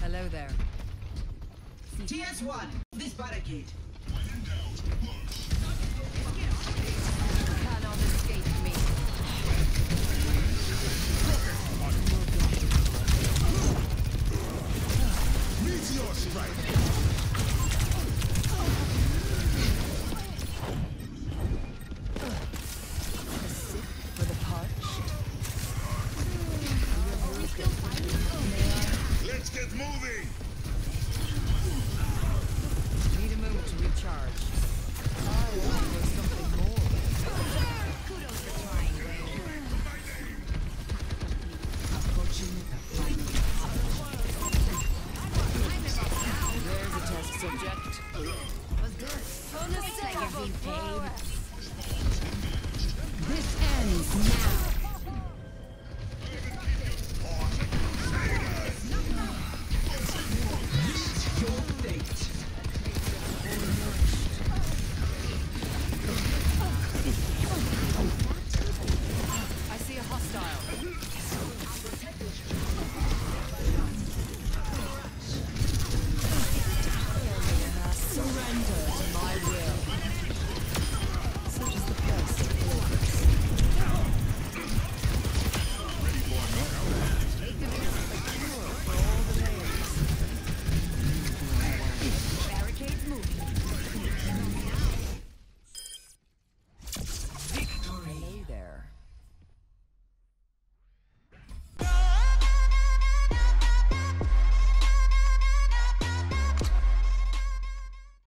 Hello there. TS-1, this barricade.